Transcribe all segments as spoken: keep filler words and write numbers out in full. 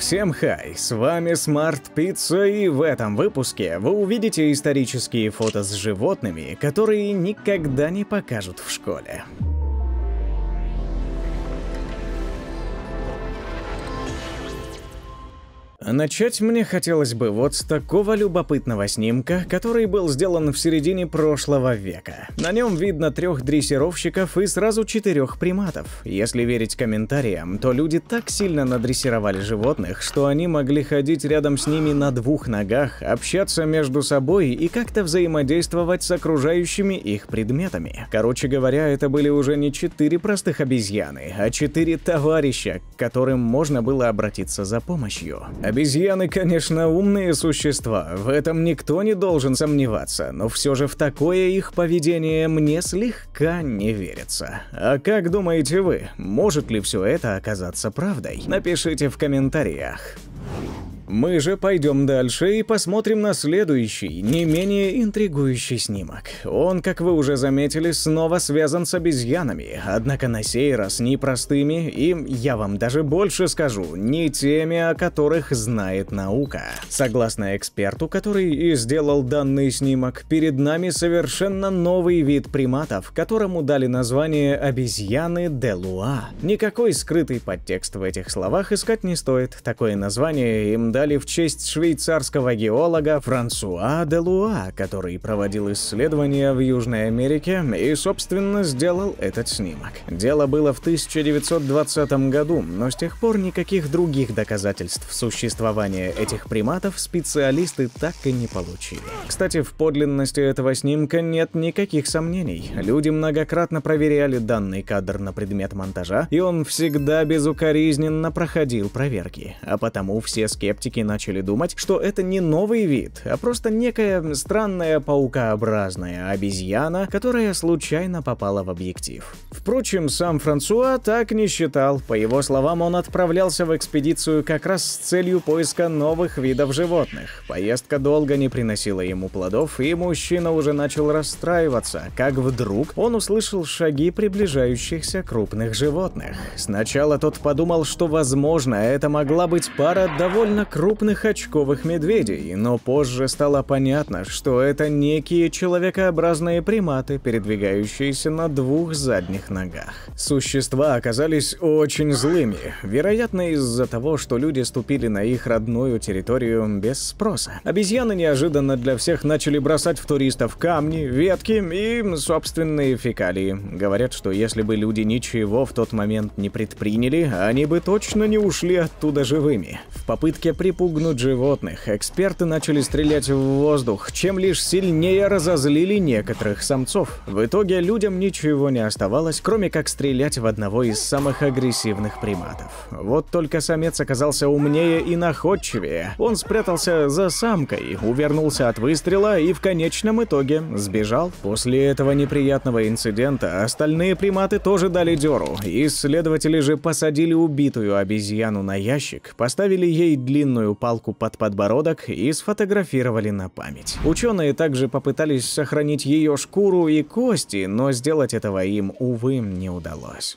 Всем хай, с вами Smart Pizza, и в этом выпуске вы увидите исторические фото с животными, которые никогда не покажут в школе. Начать мне хотелось бы вот с такого любопытного снимка, который был сделан в середине прошлого века. На нем видно трех дрессировщиков и сразу четырех приматов. Если верить комментариям, то люди так сильно надрессировали животных, что они могли ходить рядом с ними на двух ногах, общаться между собой и как-то взаимодействовать с окружающими их предметами. Короче говоря, это были уже не четыре простых обезьяны, а четыре товарища, к которым можно было обратиться за помощью. Обезьяны, конечно, умные существа, в этом никто не должен сомневаться, но все же в такое их поведение мне слегка не верится. А как думаете вы, может ли все это оказаться правдой? Напишите в комментариях. Мы же пойдем дальше и посмотрим на следующий, не менее интригующий снимок. Он, как вы уже заметили, снова связан с обезьянами, однако на сей раз не простыми и, я вам даже больше скажу, не теми, о которых знает наука. Согласно эксперту, который и сделал данный снимок, перед нами совершенно новый вид приматов, которому дали название обезьяны де Луа. Никакой скрытый подтекст в этих словах искать не стоит, такое название им дали в честь швейцарского геолога Франсуа де Луа, который проводил исследования в Южной Америке и, собственно, сделал этот снимок. Дело было в тысяча девятьсот двадцатом году, но с тех пор никаких других доказательств существования этих приматов специалисты так и не получили. Кстати, в подлинности этого снимка нет никаких сомнений. Люди многократно проверяли данный кадр на предмет монтажа, и он всегда безукоризненно проходил проверки, а потому все скептики начали думать, что это не новый вид, а просто некая странная паукообразная обезьяна, которая случайно попала в объектив. Впрочем, сам Франсуа так не считал. По его словам, он отправлялся в экспедицию как раз с целью поиска новых видов животных. Поездка долго не приносила ему плодов, и мужчина уже начал расстраиваться, как вдруг он услышал шаги приближающихся крупных животных. Сначала тот подумал, что, возможно, это могла быть пара довольно крупных очковых медведей, но позже стало понятно, что это некие человекообразные приматы, передвигающиеся на двух задних ногах. Существа оказались очень злыми, вероятно, из-за того, что люди ступили на их родную территорию без спроса. Обезьяны неожиданно для всех начали бросать в туристов камни, ветки и собственные фекалии. Говорят, что если бы люди ничего в тот момент не предприняли, они бы точно не ушли оттуда живыми. В попытке припугнуть животных, эксперты начали стрелять в воздух, чем лишь сильнее разозлили некоторых самцов. В итоге людям ничего не оставалось, кроме как стрелять в одного из самых агрессивных приматов. Вот только самец оказался умнее и находчивее. Он спрятался за самкой, увернулся от выстрела и в конечном итоге сбежал. После этого неприятного инцидента остальные приматы тоже дали дёру. Исследователи же посадили убитую обезьяну на ящик, поставили ей длинную палку под подбородок и сфотографировали на память. Ученые также попытались сохранить ее шкуру и кости, но сделать этого им, увы, не удалось.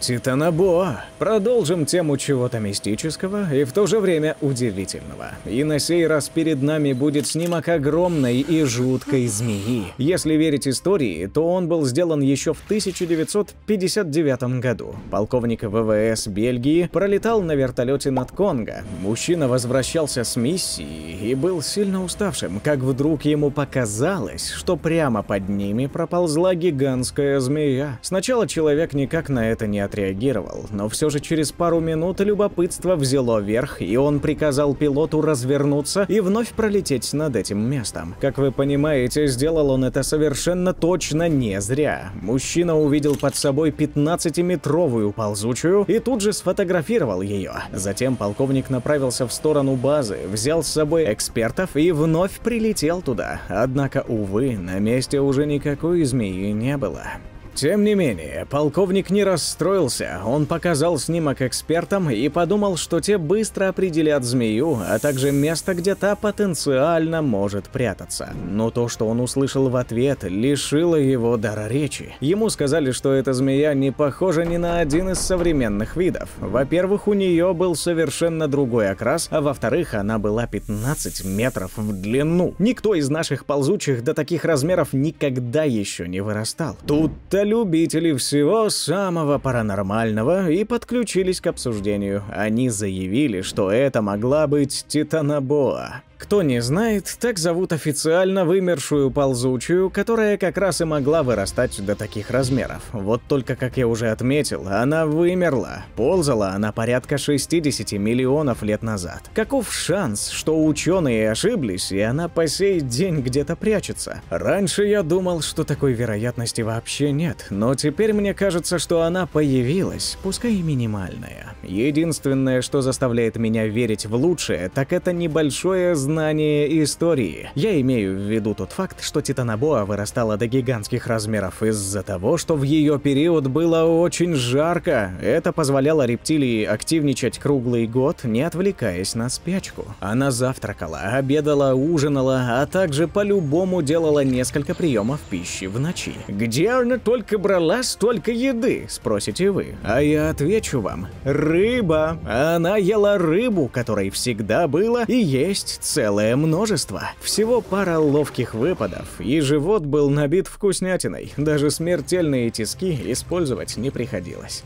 Титанобоа. Продолжим тему чего-то мистического и в то же время удивительного. И на сей раз перед нами будет снимок огромной и жуткой змеи. Если верить истории, то он был сделан еще в тысяча девятьсот пятьдесят девятом году. Полковник ВВС Бельгии пролетал на вертолете над Конго. Мужчина возвращался с миссии и был сильно уставшим, как вдруг ему показалось, что прямо под ними проползла гигантская змея. Сначала человек никак на это не ответил. Отреагировал, но все же через пару минут любопытство взяло верх, и он приказал пилоту развернуться и вновь пролететь над этим местом. Как вы понимаете, сделал он это совершенно точно не зря. Мужчина увидел под собой пятнадцатиметровую ползучую и тут же сфотографировал ее. Затем полковник направился в сторону базы, взял с собой экспертов и вновь прилетел туда. Однако, увы, на месте уже никакой змеи не было. Тем не менее, полковник не расстроился, он показал снимок экспертам и подумал, что те быстро определят змею, а также место, где та потенциально может прятаться. Но то, что он услышал в ответ, лишило его дара речи. Ему сказали, что эта змея не похожа ни на один из современных видов. Во-первых, у нее был совершенно другой окрас, а во-вторых, она была пятнадцать метров в длину. Никто из наших ползучих до таких размеров никогда еще не вырастал. Тут-то любители всего самого паранормального и подключились к обсуждению. Они заявили, что это могла быть титанобоа. Кто не знает, так зовут официально вымершую ползучую, которая как раз и могла вырастать до таких размеров. Вот только, как я уже отметил, она вымерла. Ползала она порядка шестидесяти миллионов лет назад. Каков шанс, что ученые ошиблись, и она по сей день где-то прячется? Раньше я думал, что такой вероятности вообще нет, но теперь мне кажется, что она появилась, пускай и минимальная. Единственное, что заставляет меня верить в лучшее, так это небольшое знание истории. Я имею в виду тот факт, что титанобоа вырастала до гигантских размеров из-за того, что в ее период было очень жарко. Это позволяло рептилии активничать круглый год, не отвлекаясь на спячку. Она завтракала, обедала, ужинала, а также по-любому делала несколько приемов пищи в ночи. «Где она только брала столько еды?» – спросите вы. А я отвечу вам – рыба! Она ела рыбу, которой всегда было и есть целое множество. Всего пара ловких выпадов, и живот был набит вкуснятиной. Даже смертельные тиски использовать не приходилось.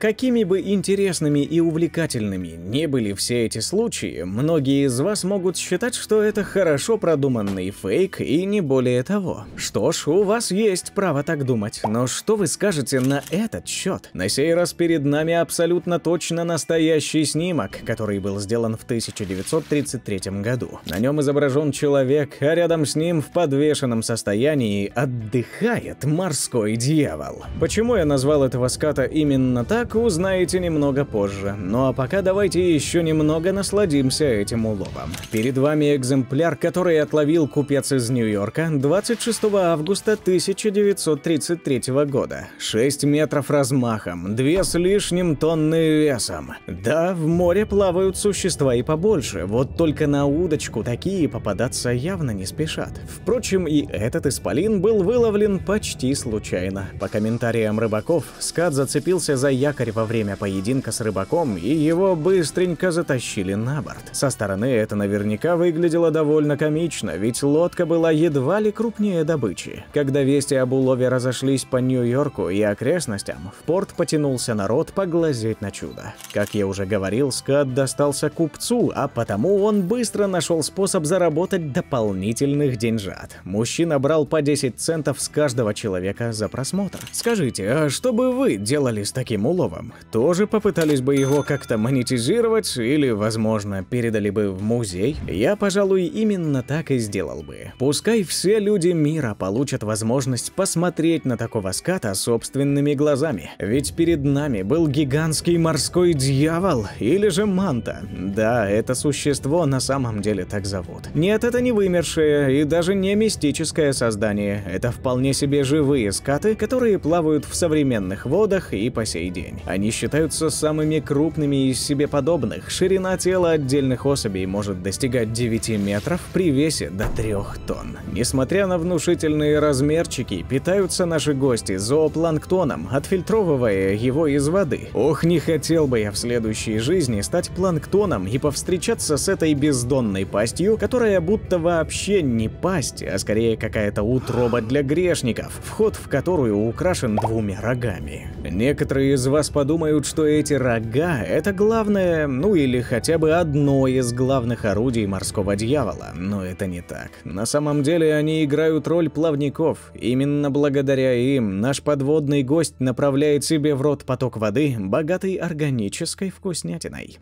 Какими бы интересными и увлекательными не были все эти случаи, многие из вас могут считать, что это хорошо продуманный фейк и не более того. Что ж, у вас есть право так думать, но что вы скажете на этот счет? На сей раз перед нами абсолютно точно настоящий снимок, который был сделан в тысяча девятьсот тридцать третьем году. На нем изображен человек, а рядом с ним в подвешенном состоянии отдыхает морской дьявол. Почему я назвал этого ската именно так? Узнаете немного позже. Ну а пока давайте еще немного насладимся этим уловом. Перед вами экземпляр, который отловил купец из Нью-Йорка двадцать шестого августа тысяча девятьсот тридцать третьего года. шесть метров размахом, две с лишним тонны весом. Да, в море плавают существа и побольше, вот только на удочку такие попадаться явно не спешат. Впрочем, и этот исполин был выловлен почти случайно. По комментариям рыбаков, скат зацепился за якорь во время поединка с рыбаком, и его быстренько затащили на борт. Со стороны это наверняка выглядело довольно комично, ведь лодка была едва ли крупнее добычи. Когда вести об улове разошлись по Нью-Йорку и окрестностям, в порт потянулся народ поглазеть на чудо. Как я уже говорил, скат достался купцу, а потому он быстро нашел способ заработать дополнительных деньжат. Мужчина брал по десять центов с каждого человека за просмотр. Скажите, а что бы вы делали с таким уловом? Тоже попытались бы его как-то монетизировать или, возможно, передали бы в музей? Я, пожалуй, именно так и сделал бы. Пускай все люди мира получат возможность посмотреть на такого ската собственными глазами. Ведь перед нами был гигантский морской дьявол или же манта. Да, это существо на самом деле так зовут. Нет, это не вымершее и даже не мистическое создание. Это вполне себе живые скаты, которые плавают в современных водах и по сей день. Они считаются самыми крупными из себе подобных. Ширина тела отдельных особей может достигать девяти метров при весе до трёх тонн. Несмотря на внушительные размерчики, питаются наши гости зоопланктоном, отфильтровывая его из воды. Ох, не хотел бы я в следующей жизни стать планктоном и повстречаться с этой бездонной пастью, которая будто вообще не пасть, а скорее какая-то утроба для грешников, вход в которую украшен двумя рогами. Некоторые Некоторые из вас подумают, что эти рога – это главное, ну или хотя бы одно из главных орудий морского дьявола, но это не так. На самом деле они играют роль плавников. Именно благодаря им наш подводный гость направляет себе в рот поток воды, богатый органической вкуснятиной.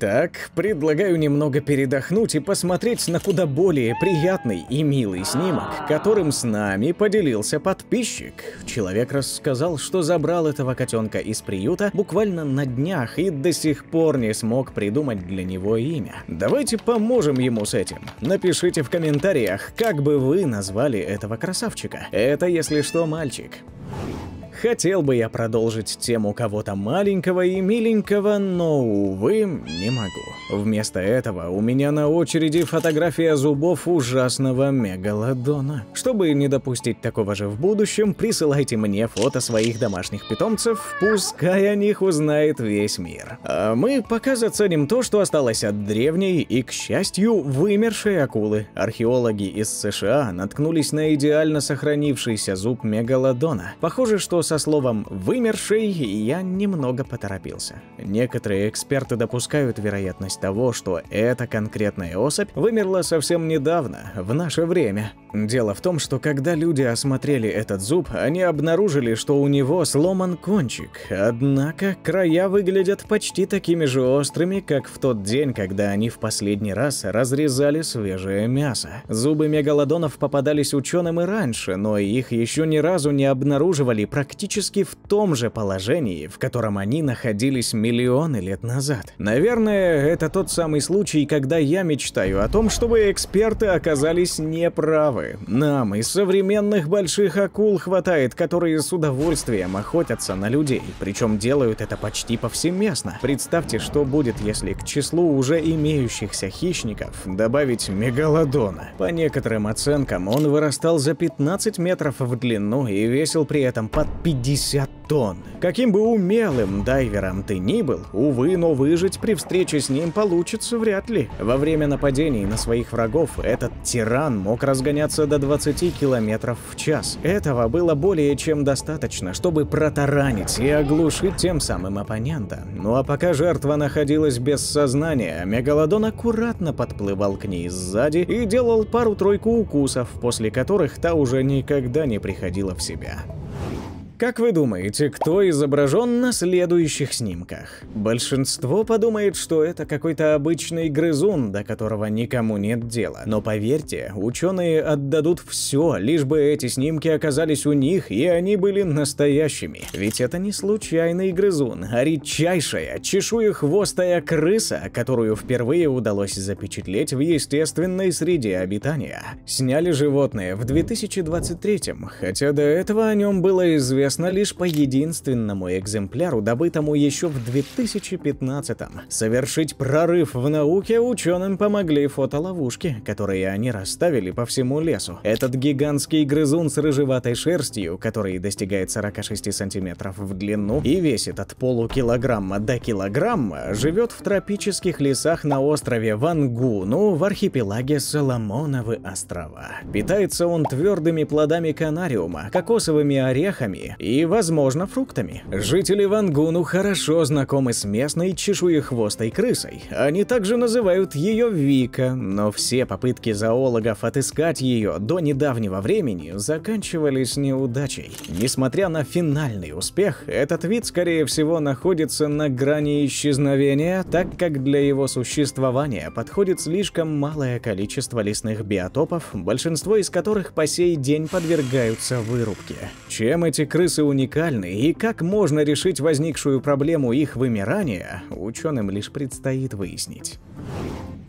Так, предлагаю немного передохнуть и посмотреть на куда более приятный и милый снимок, которым с нами поделился подписчик. Человек рассказал, что забрал этого котенка из приюта буквально на днях и до сих пор не смог придумать для него имя. Давайте поможем ему с этим. Напишите в комментариях, как бы вы назвали этого красавчика. Это, если что, мальчик. Хотел бы я продолжить тему кого-то маленького и миленького, но, увы, не могу. Вместо этого у меня на очереди фотография зубов ужасного мегалодона. Чтобы не допустить такого же в будущем, присылайте мне фото своих домашних питомцев, пускай о них узнает весь мир. А мы пока заценим то, что осталось от древней и, к счастью, вымершей акулы. Археологи из США наткнулись на идеально сохранившийся зуб мегалодона. Похоже, что со словом «вымерший» я немного поторопился. Некоторые эксперты допускают вероятность того, что эта конкретная особь вымерла совсем недавно, в наше время. Дело в том, что когда люди осмотрели этот зуб, они обнаружили, что у него сломан кончик, однако края выглядят почти такими же острыми, как в тот день, когда они в последний раз разрезали свежее мясо. Зубы мегалодонов попадались ученым и раньше, но их еще ни разу не обнаруживали практически в том же положении, в котором они находились миллионы лет назад. Наверное, это тот самый случай, когда я мечтаю о том, чтобы эксперты оказались неправы. Нам из современных больших акул хватает, которые с удовольствием охотятся на людей, причем делают это почти повсеместно. Представьте, что будет, если к числу уже имеющихся хищников добавить мегалодона. По некоторым оценкам, он вырастал за пятнадцать метров в длину и весил при этом под пятьдесят тонн. Каким бы умелым дайвером ты ни был, увы, но выжить при встрече с ним получится вряд ли. Во время нападений на своих врагов этот тиран мог разгоняться до двадцати километров в час. Этого было более чем достаточно, чтобы протаранить и оглушить тем самым оппонента. Ну а пока жертва находилась без сознания, мегалодон аккуратно подплывал к ней сзади и делал пару-тройку укусов, после которых та уже никогда не приходила в себя. Как вы думаете, кто изображен на следующих снимках? Большинство подумает, что это какой-то обычный грызун, до которого никому нет дела. Но поверьте, ученые отдадут все, лишь бы эти снимки оказались у них и они были настоящими. Ведь это не случайный грызун, а редчайшая чешуехвостая крыса, которую впервые удалось запечатлеть в естественной среде обитания. Сняли животное в две тысячи двадцать третьем, хотя до этого о нем было известно лишь по единственному экземпляру, добытому еще в две тысячи пятнадцатом. Совершить прорыв в науке ученым помогли фотоловушки, которые они расставили по всему лесу. Этот гигантский грызун с рыжеватой шерстью, который достигает сорока шести сантиметров в длину и весит от полукилограмма до килограмма, живет в тропических лесах на острове Вангу, ну, в архипелаге Соломоновы острова. Питается он твердыми плодами канариума, кокосовыми орехами и, возможно, фруктами. Жители Вангуну хорошо знакомы с местной чешуехвостой крысой. Они также называют ее Вика, но все попытки зоологов отыскать ее до недавнего времени заканчивались неудачей. Несмотря на финальный успех, этот вид, скорее всего, находится на грани исчезновения, так как для его существования подходит слишком малое количество лесных биотопов, большинство из которых по сей день подвергаются вырубке. Чем эти крысы уникальны и как можно решить возникшую проблему их вымирания, ученым лишь предстоит выяснить.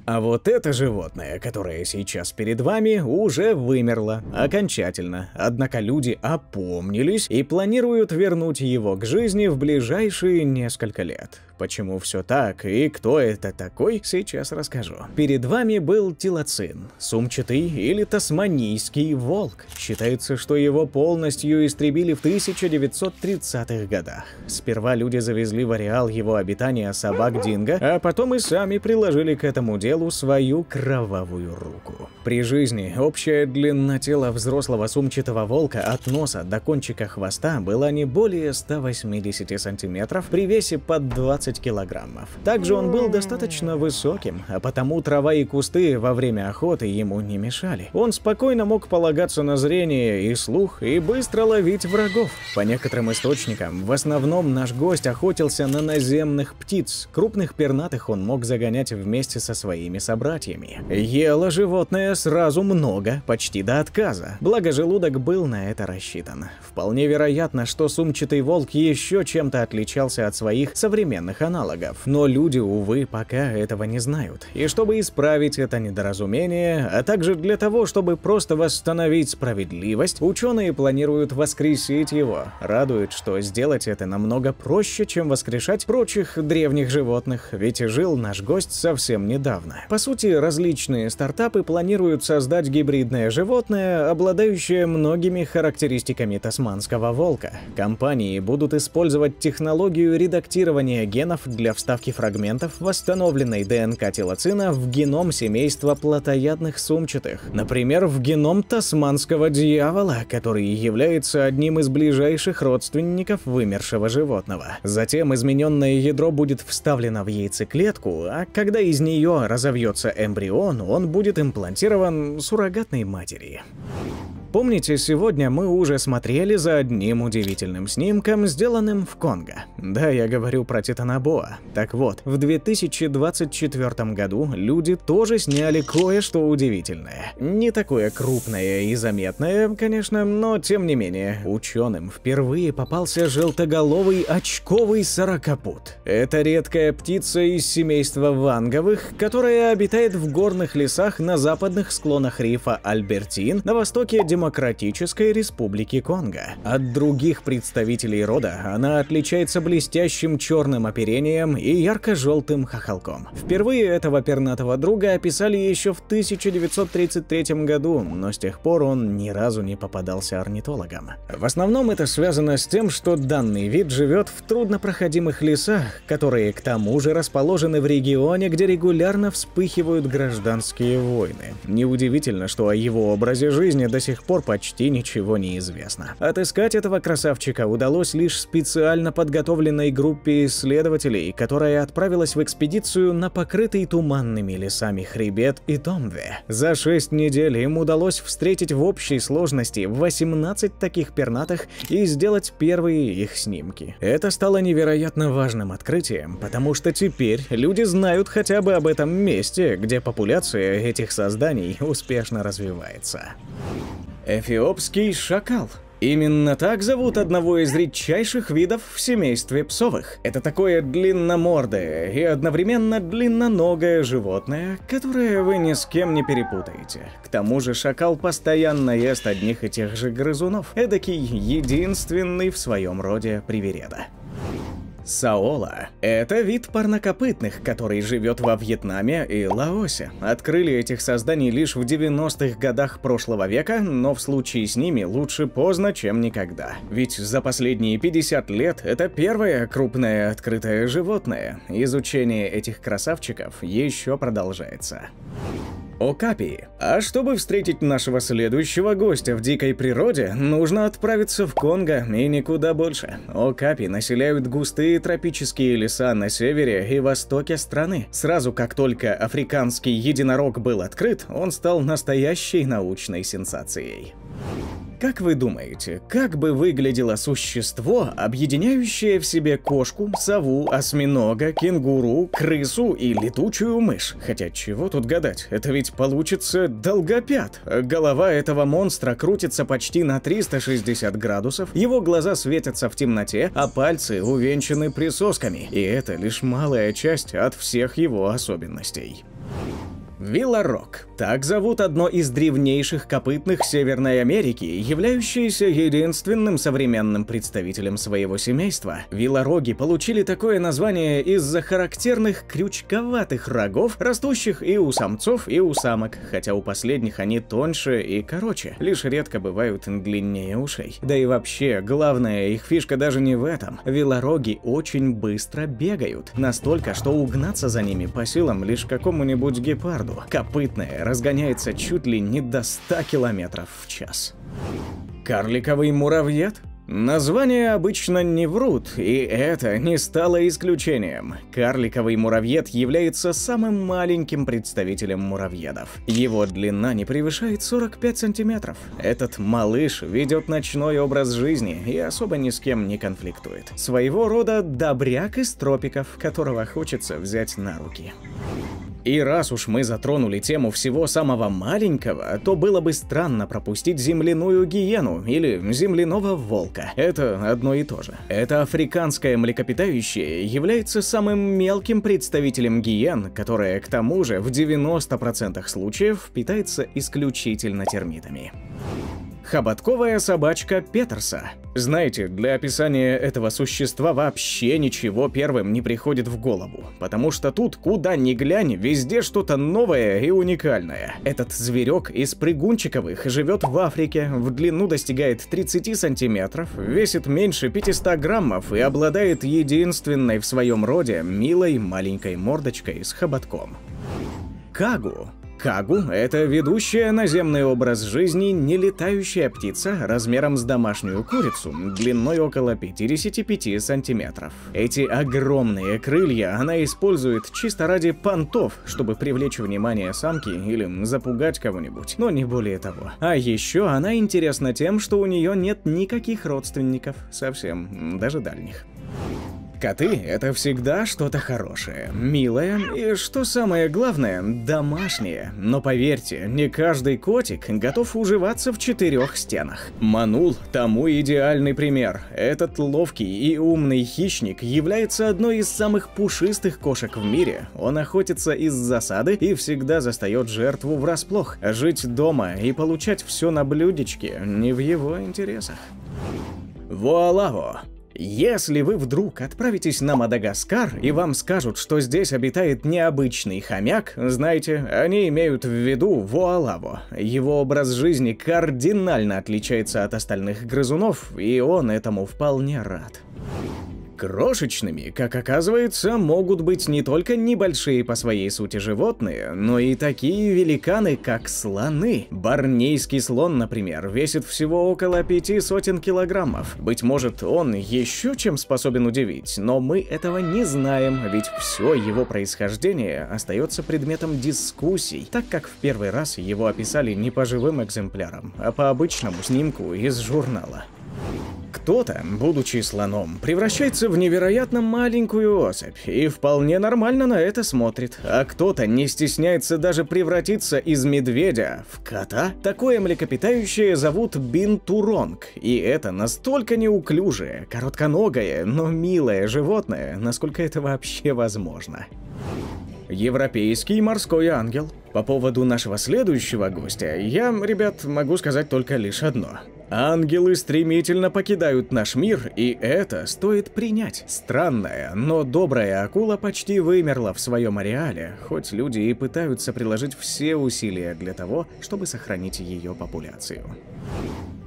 А вот это животное, которое сейчас перед вами, уже вымерло окончательно, однако люди опомнились и планируют вернуть его к жизни в ближайшие несколько лет. Почему все так и кто это такой, сейчас расскажу. Перед вами был тилацин, сумчатый или тасманийский волк. Считается, что его полностью истребили в тысяча девятьсот тридцатых годах. Сперва люди завезли в ареал его обитания собак Динго, а потом и сами приложили к этому делу свою кровавую руку. При жизни общая длина тела взрослого сумчатого волка от носа до кончика хвоста была не более ста восьмидесяти сантиметров при весе под двадцать килограммов. Также он был достаточно высоким, а потому трава и кусты во время охоты ему не мешали. Он спокойно мог полагаться на зрение и слух и быстро ловить врагов. По некоторым источникам, в основном наш гость охотился на наземных птиц. Крупных пернатых он мог загонять вместе со своими собратьями. Ело животное сразу много, почти до отказа, благо желудок был на это рассчитан. Вполне вероятно, что сумчатый волк еще чем-то отличался от своих современных подобных аналогов. Но люди, увы, пока этого не знают. И чтобы исправить это недоразумение, а также для того, чтобы просто восстановить справедливость, ученые планируют воскресить его. Радует, что сделать это намного проще, чем воскрешать прочих древних животных, ведь и жил наш гость совсем недавно. По сути, различные стартапы планируют создать гибридное животное, обладающее многими характеристиками тасманского волка. Компании будут использовать технологию редактирования генов для вставки фрагментов восстановленной ДНК телоцина в геном семейства плотоядных сумчатых, например, в геном тасманского дьявола, который является одним из ближайших родственников вымершего животного. Затем измененное ядро будет вставлено в яйцеклетку, а когда из нее разовьется эмбрион, он будет имплантирован суррогатной матери. Помните, сегодня мы уже смотрели за одним удивительным снимком, сделанным в Конго. Да, я говорю про титанобоа. Так вот, в две тысячи двадцать четвёртом году люди тоже сняли кое-что удивительное. Не такое крупное и заметное, конечно, но тем не менее. Ученым впервые попался желтоголовый очковый сорокопут. Это редкая птица из семейства ванговых, которая обитает в горных лесах на западных склонах рифа Альбертин, на востоке Демократической Республики Конго. От других представителей рода она отличается блестящим черным оперением и ярко-желтым хохолком. Впервые этого пернатого друга описали еще в тысяча девятьсот тридцать третьем году, но с тех пор он ни разу не попадался орнитологам. В основном это связано с тем, что данный вид живет в труднопроходимых лесах, которые к тому же расположены в регионе, где регулярно вспыхивают гражданские войны. Неудивительно, что о его образе жизни до сих пор пор почти ничего не известно. Отыскать этого красавчика удалось лишь специально подготовленной группе исследователей, которая отправилась в экспедицию на покрытый туманными лесами хребет Итомве. За шесть недель им удалось встретить в общей сложности восемнадцать таких пернатых и сделать первые их снимки. Это стало невероятно важным открытием, потому что теперь люди знают хотя бы об этом месте, где популяция этих созданий успешно развивается. Эфиопский шакал. Именно так зовут одного из редчайших видов в семействе псовых. Это такое длинномордое и одновременно длинноногое животное, которое вы ни с кем не перепутаете. К тому же шакал постоянно ест одних и тех же грызунов. Эдакий единственный в своем роде привереда. Саола. Это вид парнокопытных, который живет во Вьетнаме и Лаосе. Открыли этих созданий лишь в девяностых годах прошлого века, но в случае с ними лучше поздно, чем никогда. Ведь за последние пятьдесят лет это первое крупное открытое животное. Изучение этих красавчиков еще продолжается. Окапи. А чтобы встретить нашего следующего гостя в дикой природе, нужно отправиться в Конго и никуда больше. Окапи населяют густые тропические леса на севере и востоке страны. Сразу как только африканский единорог был открыт, он стал настоящей научной сенсацией. Как вы думаете, как бы выглядело существо, объединяющее в себе кошку, сову, осьминога, кенгуру, крысу и летучую мышь? Хотя чего тут гадать, это ведь получится долгопят. Голова этого монстра крутится почти на триста шестьдесят градусов, его глаза светятся в темноте, а пальцы увенчаны присосками. И это лишь малая часть от всех его особенностей. Вилорог. Так зовут одно из древнейших копытных Северной Америки, являющееся единственным современным представителем своего семейства. Вилороги получили такое название из-за характерных крючковатых рогов, растущих и у самцов, и у самок, хотя у последних они тоньше и короче, лишь редко бывают длиннее ушей. Да и вообще, главная их фишка даже не в этом. Вилороги очень быстро бегают, настолько, что угнаться за ними по силам лишь какому-нибудь гепарду. Копытное разгоняется чуть ли не до ста километров в час. Карликовый муравьед? Названия обычно не врут, и это не стало исключением. Карликовый муравьед является самым маленьким представителем муравьедов. Его длина не превышает сорок пять сантиметров. Этот малыш ведет ночной образ жизни и особо ни с кем не конфликтует. Своего рода добряк из тропиков, которого хочется взять на руки. И раз уж мы затронули тему всего самого маленького, то было бы странно пропустить земляную гиену или земляного волка. Это одно и то же. Это африканское млекопитающее является самым мелким представителем гиен, которое к тому же в девяноста процентах случаев питается исключительно термитами. Хоботковая собачка Петерса. Знаете, для описания этого существа вообще ничего первым не приходит в голову, потому что тут, куда ни глянь, везде что-то новое и уникальное. Этот зверек из прыгунчиковых живет в Африке, в длину достигает тридцати сантиметров, весит меньше пятисот граммов и обладает единственной в своем роде милой маленькой мордочкой с хоботком. Кагу. Кагу – это ведущая наземный образ жизни нелетающая птица размером с домашнюю курицу, длиной около пятидесяти пяти сантиметров. Эти огромные крылья она использует чисто ради понтов, чтобы привлечь внимание самки или запугать кого-нибудь, но не более того. А еще она интересна тем, что у нее нет никаких родственников, совсем, даже дальних. Коты – это всегда что-то хорошее, милое и, что самое главное, домашнее. Но поверьте, не каждый котик готов уживаться в четырех стенах. Манул тому идеальный пример. Этот ловкий и умный хищник является одной из самых пушистых кошек в мире. Он охотится из засады и всегда застает жертву врасплох. Жить дома и получать все на блюдечке не в его интересах. Вуалаво! Если вы вдруг отправитесь на Мадагаскар и вам скажут, что здесь обитает необычный хомяк, знайте, они имеют в виду вуалаво. Его образ жизни кардинально отличается от остальных грызунов, и он этому вполне рад. Крошечными, как оказывается, могут быть не только небольшие по своей сути животные, но и такие великаны, как слоны. Борнейский слон, например, весит всего около пяти сотен килограммов. Быть может, он еще чем способен удивить, но мы этого не знаем, ведь все его происхождение остается предметом дискуссий, так как в первый раз его описали не по живым экземплярам, а по обычному снимку из журнала. Кто-то, будучи слоном, превращается в невероятно маленькую особь и вполне нормально на это смотрит. А кто-то не стесняется даже превратиться из медведя в кота. Такое млекопитающее зовут бинтуронг, и это настолько неуклюжее, коротконогое, но милое животное, насколько это вообще возможно. Европейский морской ангел. По поводу нашего следующего гостя я, ребят, могу сказать только лишь одно. Ангелы стремительно покидают наш мир, и это стоит принять. Странная, но добрая акула почти вымерла в своем ареале, хоть люди и пытаются приложить все усилия для того, чтобы сохранить ее популяцию.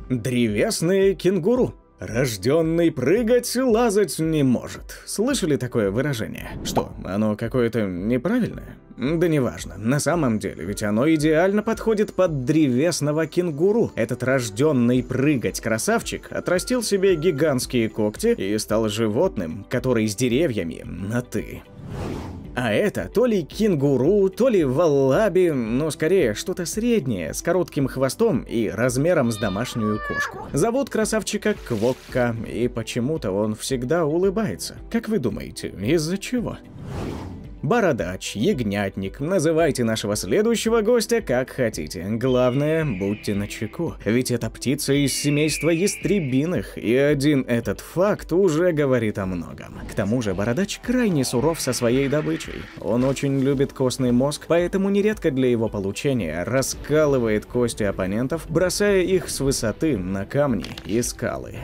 Древесные кенгуру. Рожденный прыгать лазать не может. Слышали такое выражение? Что, оно какое-то неправильное? Да неважно, на самом деле, ведь оно идеально подходит под древесного кенгуру. Этот рожденный прыгать красавчик отрастил себе гигантские когти и стал животным, который с деревьями на «ты». А это то ли кенгуру, то ли валаби, но скорее что-то среднее, с коротким хвостом и размером с домашнюю кошку. Зовут красавчика Квокка, и почему-то он всегда улыбается. Как вы думаете, из-за чего? Бородач, ягнятник, называйте нашего следующего гостя как хотите. Главное, будьте начеку, ведь это птица из семейства ястребиных, и один этот факт уже говорит о многом. К тому же бородач крайне суров со своей добычей. Он очень любит костный мозг, поэтому нередко для его получения раскалывает кости оппонентов, бросая их с высоты на камни и скалы.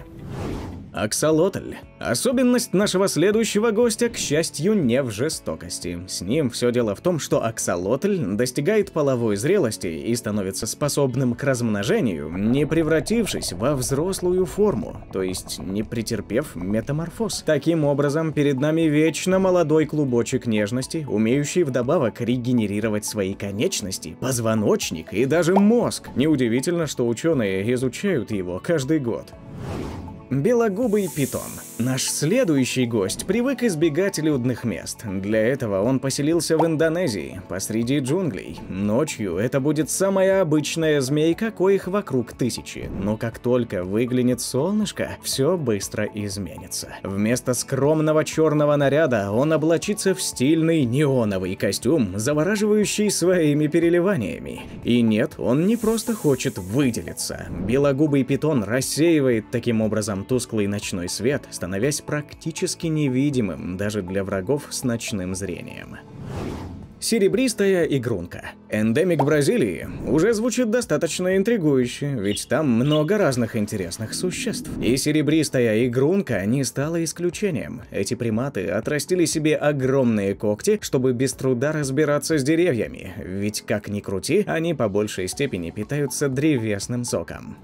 Аксолотль. Особенность нашего следующего гостя, к счастью, не в жестокости. С ним все дело в том, что аксолотль достигает половой зрелости и становится способным к размножению, не превратившись во взрослую форму, то есть не претерпев метаморфоз. Таким образом, перед нами вечно молодой клубочек нежности, умеющий вдобавок регенерировать свои конечности, позвоночник и даже мозг. Неудивительно, что ученые изучают его каждый год. Белогубый питон. Наш следующий гость привык избегать людных мест. Для этого он поселился в Индонезии, посреди джунглей. Ночью это будет самая обычная змейка, коих вокруг тысячи. Но как только выглянет солнышко, все быстро изменится. Вместо скромного черного наряда он облачится в стильный неоновый костюм, завораживающий своими переливаниями. И нет, он не просто хочет выделиться. Белогубый питон рассеивает таким образом тусклый ночной свет, становясь практически невидимым даже для врагов с ночным зрением. Серебристая игрунка. Эндемик Бразилии уже звучит достаточно интригующе, ведь там много разных интересных существ. И серебристая игрунка не стала исключением. Эти приматы отрастили себе огромные когти, чтобы без труда разбираться с деревьями, ведь как ни крути, они по большей степени питаются древесным соком.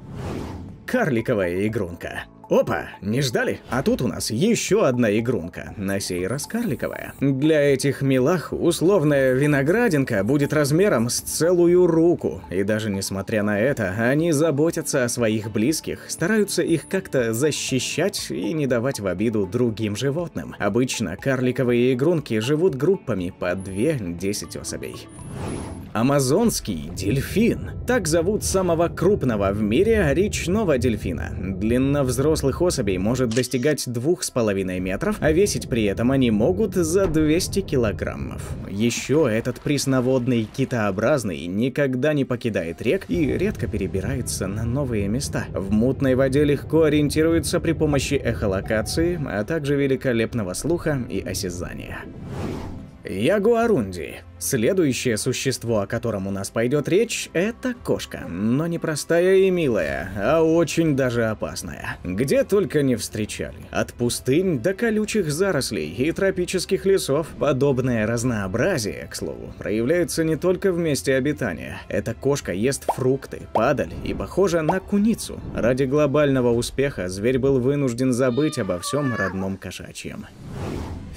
Карликовая игрунка. Опа, не ждали? А тут у нас еще одна игрунка, на сей раз карликовая. Для этих милах условная виноградинка будет размером с целую руку. И даже несмотря на это, они заботятся о своих близких, стараются их как-то защищать и не давать в обиду другим животным. Обычно карликовые игрунки живут группами по две-десять особей. Амазонский дельфин. Так зовут самого крупного в мире речного дельфина. Длина взрослых особей может достигать двух с половиной метров, а весить при этом они могут за двести килограммов. Еще этот пресноводный китообразный никогда не покидает рек и редко перебирается на новые места. В мутной воде легко ориентируется при помощи эхолокации, а также великолепного слуха и осязания. Ягуарунди. Следующее существо, о котором у нас пойдет речь, это кошка. Но не простая и милая, а очень даже опасная. Где только не встречали. От пустынь до колючих зарослей и тропических лесов. Подобное разнообразие, к слову, проявляется не только в месте обитания. Эта кошка ест фрукты, падаль и похожа на куницу. Ради глобального успеха зверь был вынужден забыть обо всем родном кошачьем.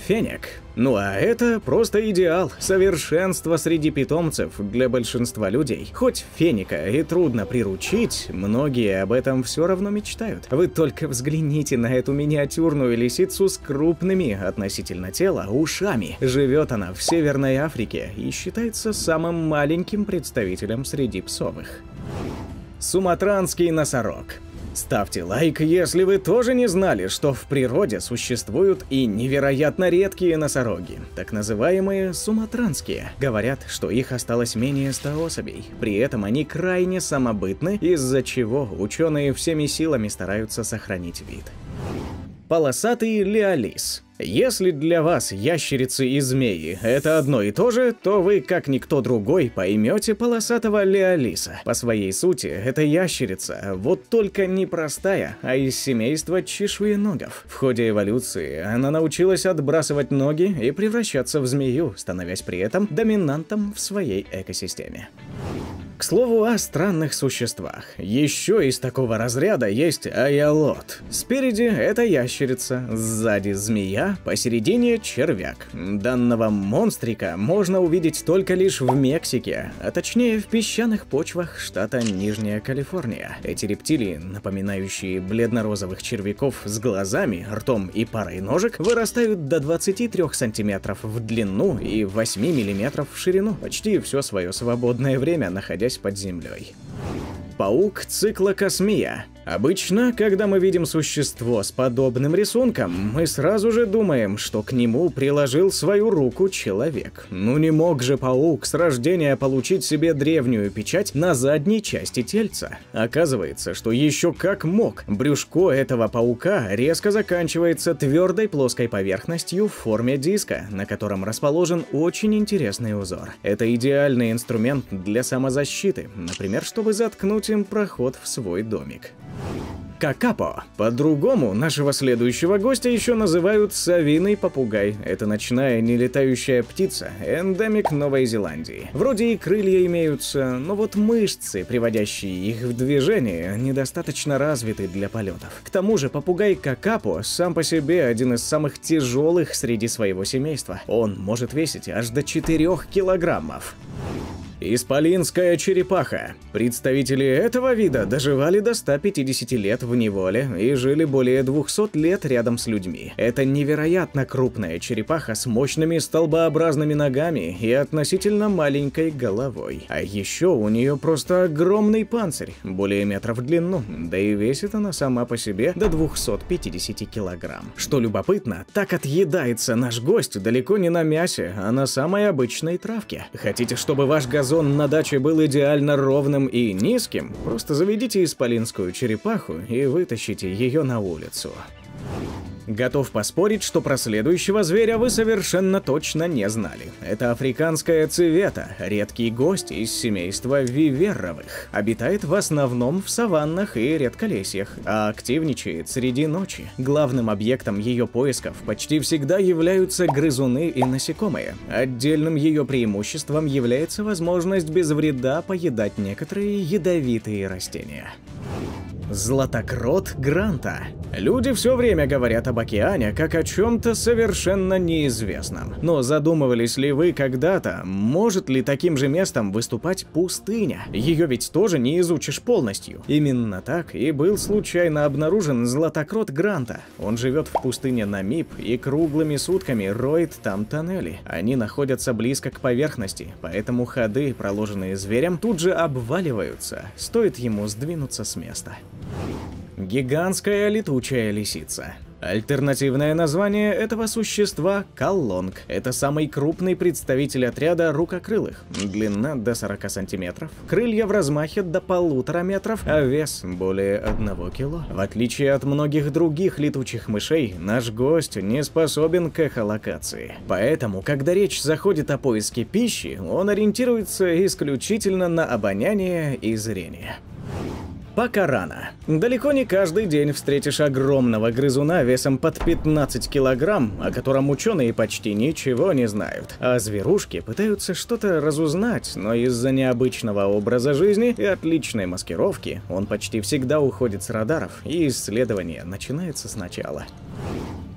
Фенек. Ну а это просто идеал, совершенство среди питомцев для большинства людей. Хоть феника и трудно приручить, многие об этом все равно мечтают. Вы только взгляните на эту миниатюрную лисицу с крупными относительно тела ушами. Живет она в Северной Африке и считается самым маленьким представителем среди псовых. Суматранский носорог. Ставьте лайк, если вы тоже не знали, что в природе существуют и невероятно редкие носороги, так называемые суматранские. Говорят, что их осталось менее ста особей. При этом они крайне самобытны, из-за чего ученые всеми силами стараются сохранить вид. Полосатый леолис. Если для вас ящерицы и змеи – это одно и то же, то вы, как никто другой, поймете полосатого леолиса. По своей сути, это ящерица, вот только не простая, а из семейства чешуеногов. В ходе эволюции она научилась отбрасывать ноги и превращаться в змею, становясь при этом доминантом в своей экосистеме. К слову о странных существах. Еще из такого разряда есть аялот. Спереди это ящерица, сзади змея, посередине червяк. Данного монстрика можно увидеть только лишь в Мексике, а точнее в песчаных почвах штата Нижняя Калифорния. Эти рептилии, напоминающие бледно-розовых червяков с глазами, ртом и парой ножек, вырастают до двадцати трёх сантиметров в длину и восьми миллиметров в ширину, почти все свое свободное время находясь под землей. Паук циклокосмия. Обычно, когда мы видим существо с подобным рисунком, мы сразу же думаем, что к нему приложил свою руку человек. Ну не мог же паук с рождения получить себе древнюю печать на задней части тельца. Оказывается, что еще как мог. Брюшко этого паука резко заканчивается твердой плоской поверхностью в форме диска, на котором расположен очень интересный узор. Это идеальный инструмент для самозащиты, например, чтобы заткнуть им проход в свой домик. Какапо. По-другому нашего следующего гостя еще называют совиный попугай. Это ночная нелетающая птица, эндемик Новой Зеландии. Вроде и крылья имеются, но вот мышцы, приводящие их в движение, недостаточно развиты для полетов. К тому же попугай Какапо сам по себе один из самых тяжелых среди своего семейства. Он может весить аж до четырёх килограммов. Исполинская черепаха. Представители этого вида доживали до ста пятидесяти лет в неволе и жили более двухсот лет рядом с людьми. Это невероятно крупная черепаха с мощными столбообразными ногами и относительно маленькой головой. А еще у нее просто огромный панцирь, более метра в длину, да и весит она сама по себе до двухсот пятидесяти килограмм. Что любопытно, так отъедается наш гость далеко не на мясе, а на самой обычной травке. Хотите, чтобы ваш газон на даче был идеально ровным и низким, просто заведите исполинскую черепаху и вытащите ее на улицу. Готов поспорить, что про следующего зверя вы совершенно точно не знали. Это африканская цивета, редкий гость из семейства виверровых. Обитает в основном в саваннах и редколесьях, а активничает среди ночи. Главным объектом ее поисков почти всегда являются грызуны и насекомые. Отдельным ее преимуществом является возможность без вреда поедать некоторые ядовитые растения. Златокрот Гранта. Люди все время говорят об океане как о чем-то совершенно неизвестном. Но задумывались ли вы когда-то, может ли таким же местом выступать пустыня? Ее ведь тоже не изучишь полностью. Именно так и был случайно обнаружен златокрот Гранта. Он живет в пустыне Намиб и круглыми сутками роет там тоннели. Они находятся близко к поверхности, поэтому ходы, проложенные зверем, тут же обваливаются, стоит ему сдвинуться с места. Гигантская летучая лисица. Альтернативное название этого существа – колонг. Это самый крупный представитель отряда рукокрылых. Длина до сорока сантиметров, крылья в размахе до полутора метров, а вес более одного кило. В отличие от многих других летучих мышей, наш гость не способен к эхолокации. Поэтому, когда речь заходит о поиске пищи, он ориентируется исключительно на обоняние и зрение. Покарана. Далеко не каждый день встретишь огромного грызуна весом под пятнадцать килограмм, о котором ученые почти ничего не знают. А зверушки пытаются что-то разузнать, но из-за необычного образа жизни и отличной маскировки он почти всегда уходит с радаров, и исследование начинается сначала.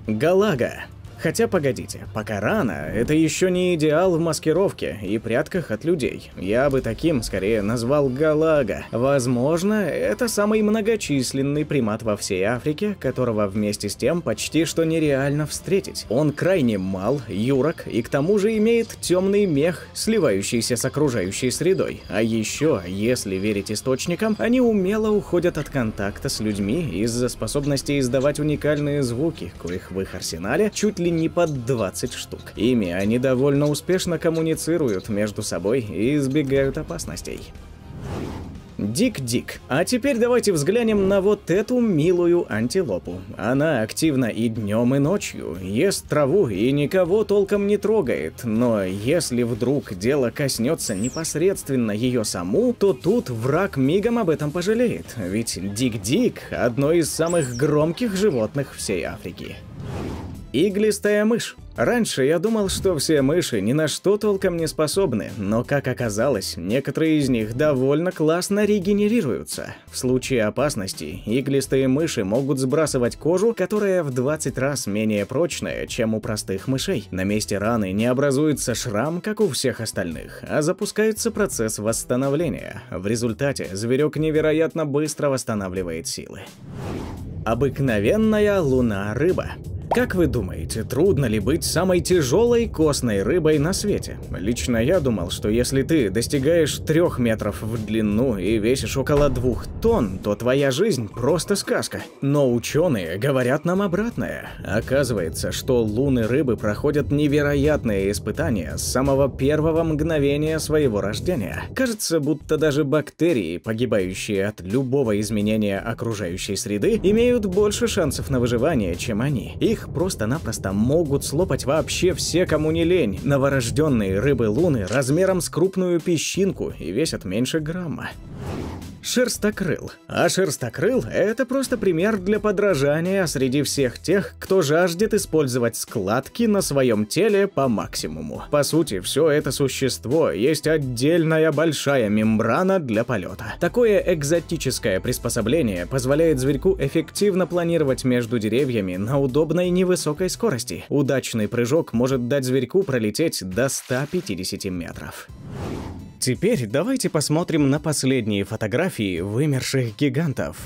Галага. Хотя, погодите, покарана – это еще не идеал в маскировке и прятках от людей. Я бы таким скорее назвал галага. Возможно, это самый многочисленный примат во всей Африке, которого вместе с тем почти что нереально встретить. Он крайне мал, юрок и к тому же имеет темный мех, сливающийся с окружающей средой. А еще, если верить источникам, они умело уходят от контакта с людьми из-за способности издавать уникальные звуки, коих в их арсенале чуть ли не под двадцать штук. Ими они довольно успешно коммуницируют между собой и избегают опасностей. Дик-дик. А теперь давайте взглянем на вот эту милую антилопу. Она активна и днем, и ночью, ест траву и никого толком не трогает, но если вдруг дело коснется непосредственно ее саму, то тут враг мигом об этом пожалеет, ведь дик-дик – одно из самых громких животных всей Африки. Иглистая мышь. Раньше я думал, что все мыши ни на что толком не способны, но, как оказалось, некоторые из них довольно классно регенерируются. В случае опасности иглистые мыши могут сбрасывать кожу, которая в двадцать раз менее прочная, чем у простых мышей. На месте раны не образуется шрам, как у всех остальных, а запускается процесс восстановления. В результате зверек невероятно быстро восстанавливает силы. Обыкновенная луна-рыба. Как вы думаете, трудно ли быть самой тяжелой костной рыбой на свете? Лично я думал, что если ты достигаешь трех метров в длину и весишь около двух тонн, то твоя жизнь просто сказка. Но ученые говорят нам обратное. Оказывается, что луны рыбы проходят невероятные испытания с самого первого мгновения своего рождения. Кажется, будто даже бактерии, погибающие от любого изменения окружающей среды, имеют больше шансов на выживание, чем они. Их просто-напросто могут слопать вообще все, кому не лень. Новорожденные рыбы-луны размером с крупную песчинку и весят меньше грамма. Шерстокрыл. А шерстокрыл – это просто пример для подражания среди всех тех, кто жаждет использовать складки на своем теле по максимуму. По сути, все это существо есть отдельная большая мембрана для полета. Такое экзотическое приспособление позволяет зверьку эффективно планировать между деревьями на удобной невысокой скорости. Удачный прыжок может дать зверьку пролететь до ста пятидесяти метров. Теперь давайте посмотрим на последние фотографии вымерших гигантов.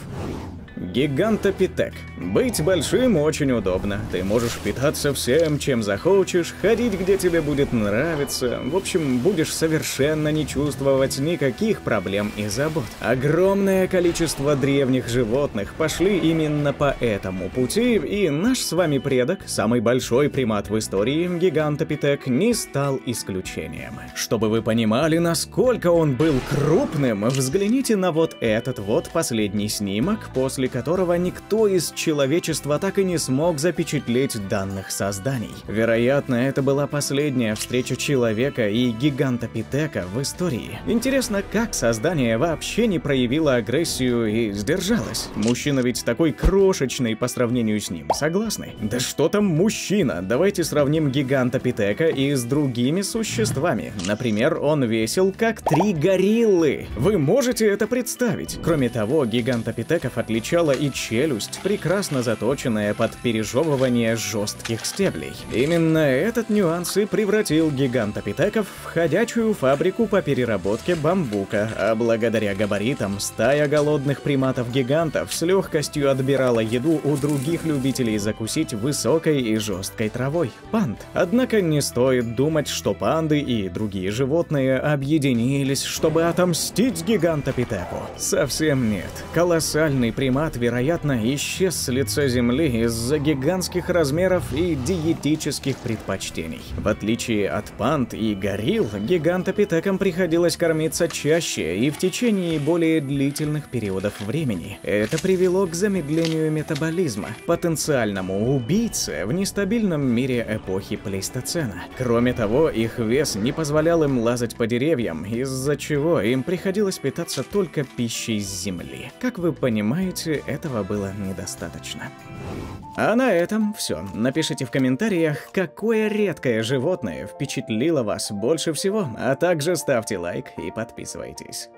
Гигантопитек. Быть большим очень удобно. Ты можешь питаться всем, чем захочешь, ходить, где тебе будет нравиться. В общем, будешь совершенно не чувствовать никаких проблем и забот. Огромное количество древних животных пошли именно по этому пути, и наш с вами предок, самый большой примат в истории, гигантопитек, не стал исключением. Чтобы вы понимали, насколько он был крупным, взгляните на вот этот вот последний снимок, после которого никто из человечества так и не смог запечатлеть данных созданий. Вероятно, это была последняя встреча человека и гигантопитека в истории. Интересно, как создание вообще не проявило агрессию и сдержалось? Мужчина ведь такой крошечный по сравнению с ним, согласны? Да что там мужчина? Давайте сравним гигантопитека и с другими существами. Например, он весил как три гориллы. Вы можете это представить? Кроме того, гигантопитеков отличала и челюсть, прекрасно заточенная под пережевывание жестких стеблей. Именно этот нюанс и превратил гигантопитеков в ходячую фабрику по переработке бамбука, а благодаря габаритам стая голодных приматов-гигантов с легкостью отбирала еду у других любителей закусить высокой и жесткой травой – панд. Однако не стоит думать, что панды и другие животные объединились, чтобы отомстить гигантопитеку. Совсем нет. Колоссальный примат, вероятно, исчез с лица земли из-за гигантских размеров и диетических предпочтений. В отличие от панд и горилл, гигантопитекам приходилось кормиться чаще и в течение более длительных периодов времени. Это привело к замедлению метаболизма, потенциальному убийце в нестабильном мире эпохи плейстоцена. Кроме того, их вес не позволял им лазать по деревьям, из-за чего им приходилось питаться только пищей с земли. Как вы понимаете, этого было недостаточно. А на этом все. Напишите в комментариях, какое редкое животное впечатлило вас больше всего, а также ставьте лайк и подписывайтесь.